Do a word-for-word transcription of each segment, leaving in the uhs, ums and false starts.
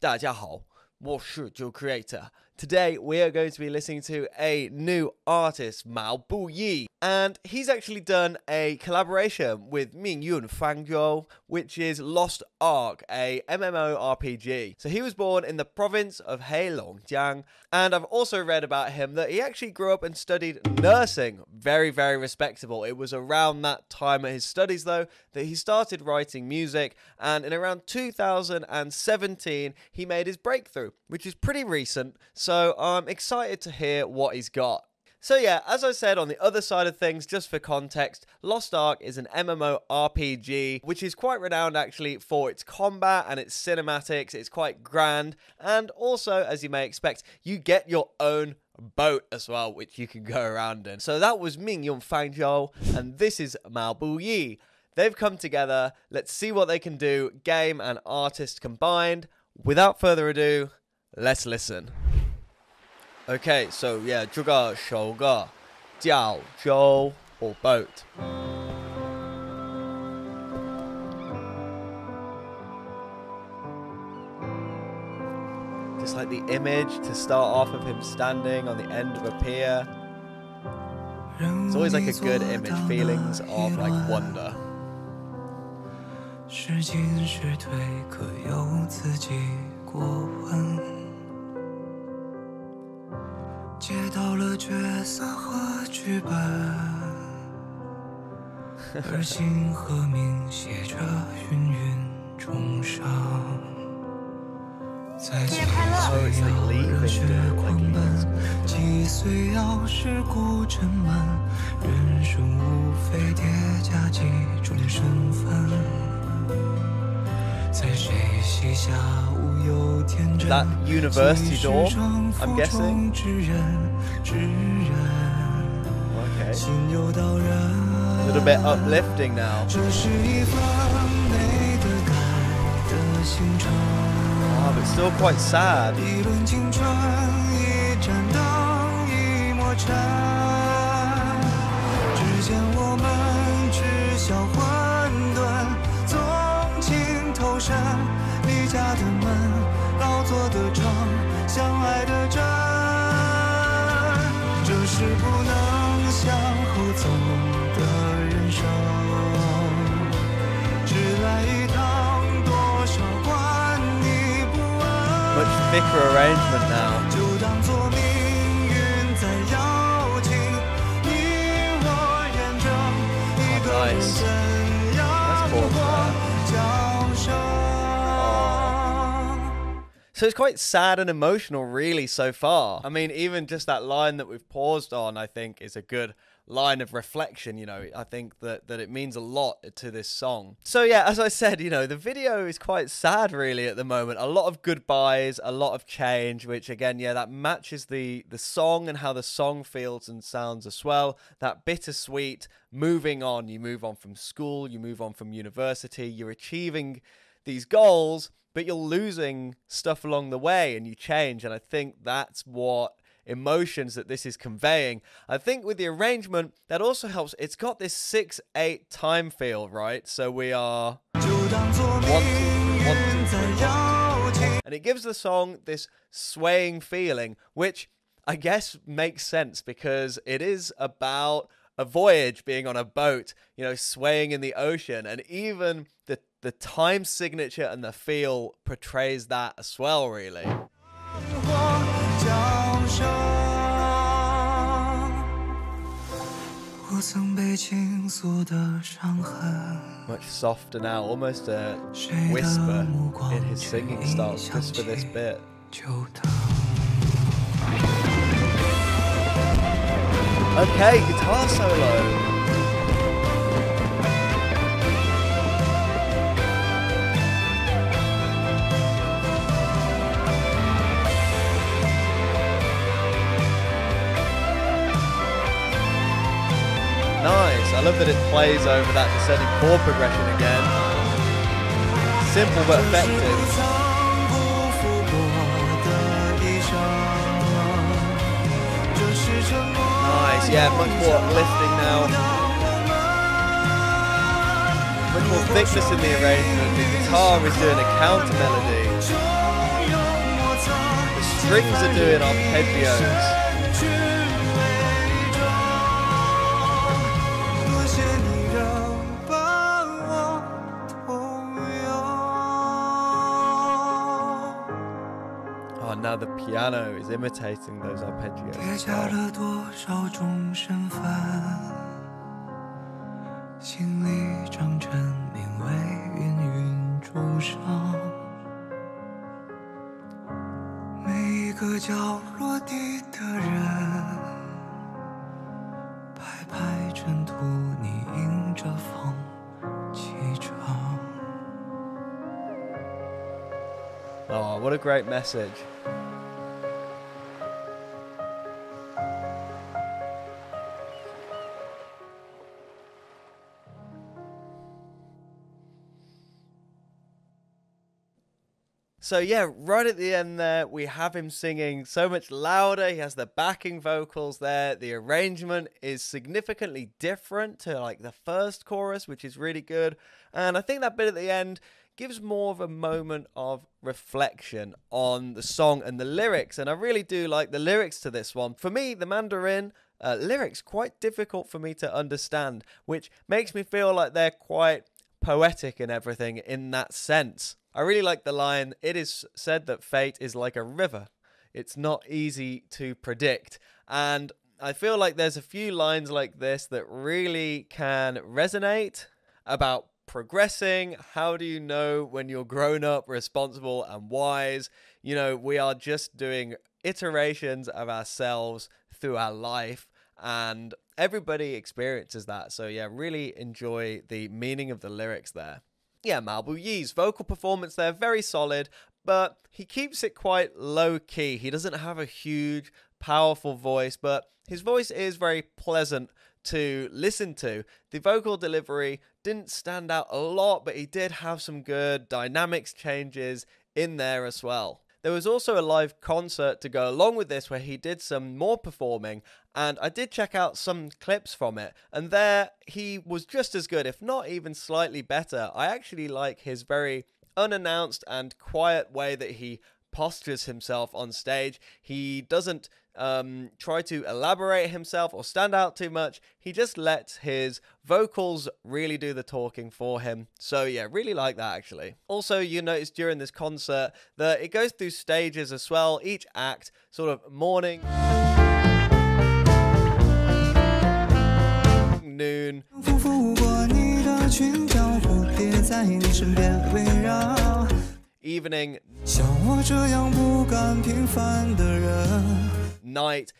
大家好，我是 Joe Creator. Today we are going to be listening to a new artist, Mao Buyi, and he's actually done a collaboration with Mingyue Fangzhou, which is Lost Ark, a M M O R P G. So he was born in the province of Heilongjiang, and I've also read about him that he actually grew up and studied nursing. Very, very respectable. It was around that time at his studies, though, that he started writing music, and in around two thousand seventeen, he made his breakthrough, which is pretty recent, so I'm excited to hear what he's got. So yeah, as I said, on the other side of things, just for context, Lost Ark is an M M O R P G, which is quite renowned actually for its combat and its cinematics. It's quite grand, and also, as you may expect, you get your own boat as well, which you can go around in. So that was Mingyue Fangzhou, and this is Mao Buyi. They've come together. Let's see what they can do, game and artist combined. Without further ado, let's listen. Okay, so yeah, 这个首个叫舟 or boat. Just like the image to start off of him standing on the end of a pier. It's always like a good image, feelings of like wonder. 是进是退可由自己过问 接到了角色和剧本 而心和命写着芸芸众生 在几岁要是狂奔 几岁要是孤沉闷 人生无非叠加几种身份 That university door, I'm guessing. Okay. A little bit uplifting now. Oh, but still quite sad. Much thicker arrangement now. Oh, nice. That's cool. So it's quite sad and emotional, really, so far. I mean, even just that line that we've paused on, I think, is a good line of reflection. You know, I think that, that it means a lot to this song. So yeah, as I said, you know, the video is quite sad, really, at the moment. A lot of goodbyes, a lot of change, which again, yeah, that matches the, the song and how the song feels and sounds as well. That bittersweet moving on. You move on from school, you move on from university, you're achieving these goals, but you're losing stuff along the way and you change. And I think that's what emotions that this is conveying. I think with the arrangement, that also helps. It's got this six eight time feel, right? So we are... One, two, three, one, two, three, one. And it gives the song this swaying feeling, which I guess makes sense because it is about a voyage, being on a boat, you know, swaying in the ocean. And even the The time signature and the feel portrays that as well, really. Much softer now, almost a whisper in his singing style just for this bit. Okay, guitar solo. Nice, I love that it plays over that descending chord progression again. Simple but effective. Nice, yeah, much more uplifting now. Much more thickness in the arrangement. The guitar is doing a counter melody. strings are doing arpeggios. Now the piano is imitating those arpeggios. Oh, what a great message. So yeah, right at the end there, we have him singing so much louder. He has the backing vocals there. The arrangement is significantly different to like the first chorus, which is really good. And I think that bit at the end gives more of a moment of reflection on the song and the lyrics. And I really do like the lyrics to this one. For me, the Mandarin uh, lyrics quite difficult for me to understand, which makes me feel like they're quite poetic and everything in that sense. I really like the line, it is said that fate is like a river. It's not easy to predict. And I feel like there's a few lines like this that really can resonate about progressing. How do you know when you're grown up, responsible and wise? You know, we are just doing iterations of ourselves through our life. And everybody experiences that. So yeah, really enjoy the meaning of the lyrics there. Yeah, Mao Buyi's vocal performance there, very solid, but he keeps it quite low-key. He doesn't have a huge, powerful voice, but his voice is very pleasant to listen to. The vocal delivery didn't stand out a lot, but he did have some good dynamics changes in there as well. There was also a live concert to go along with this where he did some more performing, and I did check out some clips from it, and there he was just as good, if not even slightly better. I actually like his very unannounced and quiet way that he postures himself on stage. He doesn't um, try to elaborate himself or stand out too much. He just lets his vocals really do the talking for him. So yeah, really like that actually. Also, you notice during this concert that it goes through stages as well, each act sort of morning, noon, evening, night,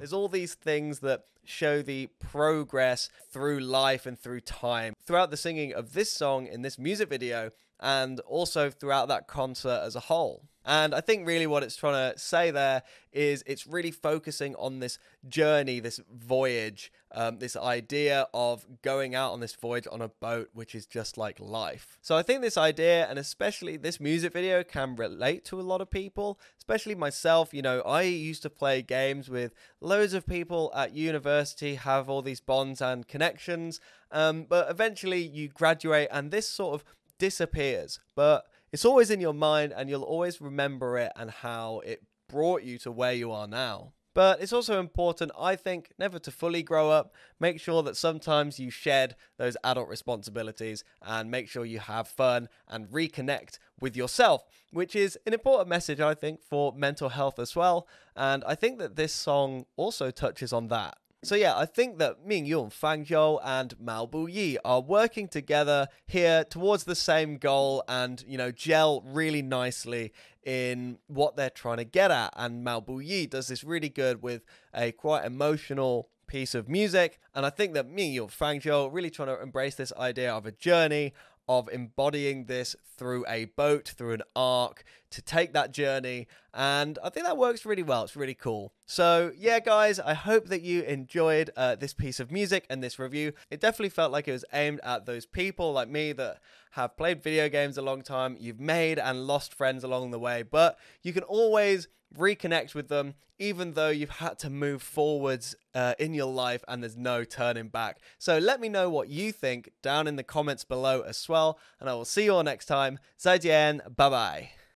there's all these things that show the progress through life and through time. Throughout the singing of this song in this music video, and also throughout that concert as a whole. And I think really what it's trying to say there is it's really focusing on this journey, this voyage, um, this idea of going out on this voyage on a boat, which is just like life. So I think this idea, and especially this music video, can relate to a lot of people, especially myself. You know, I used to play games with loads of people at university, have all these bonds and connections, um, but eventually you graduate and this sort of disappears, but it's always in your mind and you'll always remember it and how it brought you to where you are now. But it's also important, I think, never to fully grow up. Make sure that sometimes you shed those adult responsibilities and make sure you have fun and reconnect with yourself, which is an important message, I think, for mental health as well. And I think that this song also touches on that. So yeah, I think that Mingyue Fangzhou and Mao Buyi are working together here towards the same goal and, you know, gel really nicely in what they're trying to get at. And Mao Buyi does this really good with a quite emotional piece of music. And I think that Mingyue Fangzhou really trying to embrace this idea of a journey, of embodying this through a boat, through an arc, to take that journey. And I think that works really well. It's really cool. So yeah, guys, I hope that you enjoyed uh, this piece of music and this review. It definitely felt like it was aimed at those people like me that have played video games a long time. You've made and lost friends along the way, but you can always reconnect with them, even though you've had to move forwards uh, in your life and there's no turning back. So let me know what you think down in the comments below as well, and I will see you all next time. Zaijian, bye-bye.